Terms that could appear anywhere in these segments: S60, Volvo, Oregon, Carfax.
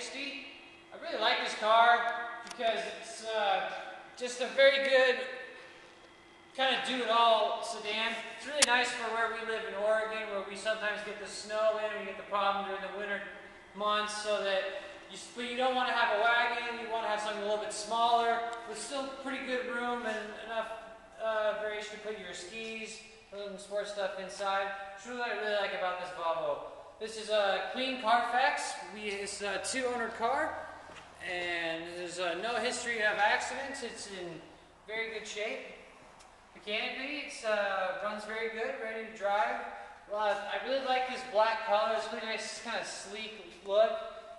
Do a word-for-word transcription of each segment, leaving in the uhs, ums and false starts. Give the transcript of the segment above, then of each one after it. sixty. I really like this car because it's uh, just a very good kind of do-it-all sedan. It's really nice for where we live in Oregon, where we sometimes get the snow in, we get the problem during the winter months, so that you, you don't want to have a wagon, you want to have something a little bit smaller, with still pretty good room and enough uh, variation to put your skis, some sports stuff inside. That's what I really like about this Volvo. This is a clean Carfax. We, it's a two-owner car, and there's uh, no history of accidents. It's in very good shape. Mechanically, it uh, runs very good, ready to drive. Uh, I really like this black color. It's really nice, kind of sleek look.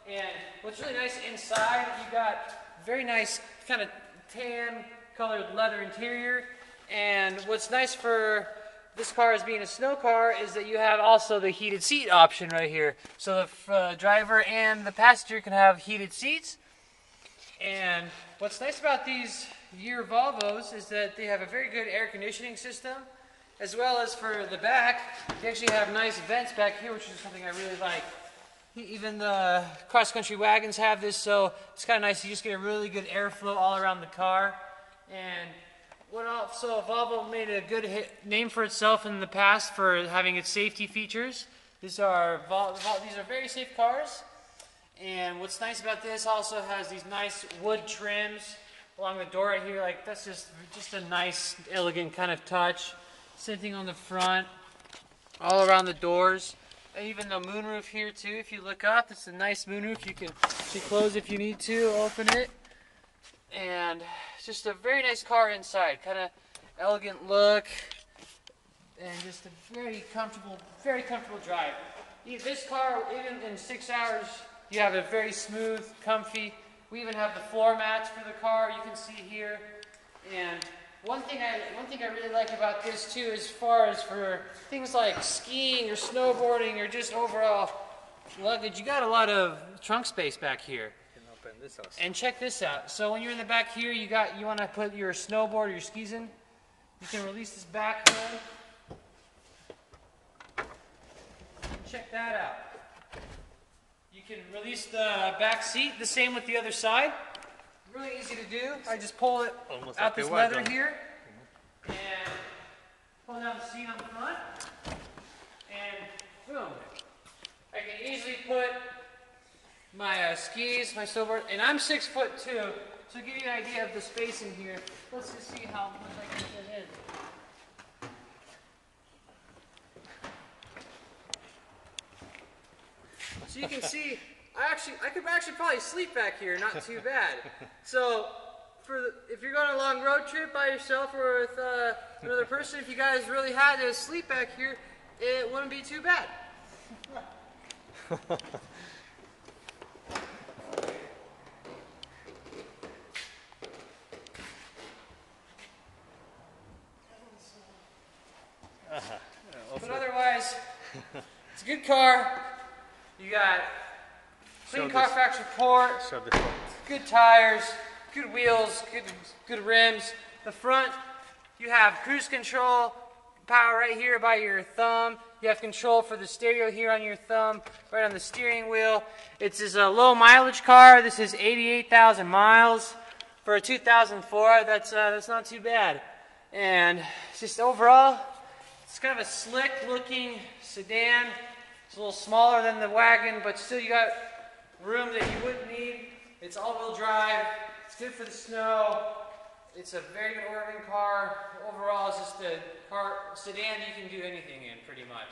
And what's really nice inside, you got very nice kind of tan colored leather interior. And what's nice for this car as being a snow car is that you have also the heated seat option right here. So the uh, driver and the passenger can have heated seats. And what's nice about these year Volvos is that they have a very good air conditioning system, as well as for the back, they actually have nice vents back here, which is something I really like. Even the cross-country wagons have this, so it's kind of nice. You just get a really good airflow all around the car. And what else? So Volvo made a good hit name for itself in the past for having its safety features. These are Vol Vol these are very safe cars, and what's nice about this also has these nice wood trims along the door right here. Like that's just just a nice, elegant kind of touch. Same thing on the front, all around the doors, and even the moonroof here too. If you look up, it's a nice moonroof. You can actually close if you need to, open it, and just a very nice car inside, kind of elegant look, and just a very comfortable, very comfortable drive. This car, even in six hours, you have a very smooth, comfy. We even have the floor mats for the car. You can see here. And one thing I, one thing I really like about this too, as far as for things like skiing or snowboarding or just overall luggage, you got a lot of trunk space back here. This and check this out. So when you're in the back here, you got you want to put your snowboard or your skis in. You can release this back hood. Check that out. You can release the back seat. The same with the other side. Really easy to do. I just pull it almost out this leather done. Here, mm-hmm. and pull down the seat on the front, and boom. I can easily put my uh, skis, my snowboard, and I'm six foot two, so to give you an idea of the space in here, let's just see how much I can fit in. So you can see, I actually, I could actually probably sleep back here, not too bad. So, for the, if you're going on a long road trip by yourself or with uh, another person, if you guys really had to sleep back here, it wouldn't be too bad. But otherwise, it's a good car. You got clean Carfax report, good tires, good wheels, good good rims. The front, you have cruise control, power right here by your thumb. You have control for the stereo here on your thumb, right on the steering wheel. It's is a low mileage car. This is eighty-eight thousand miles for a two thousand four. That's uh, that's not too bad. And just overall, it's kind of a slick looking sedan. It's a little smaller than the wagon, but still you got room that you wouldn't need. It's all-wheel drive. It's good for the snow. It's a very good Oregon car. Overall, it's just a car sedan you can do anything in, pretty much.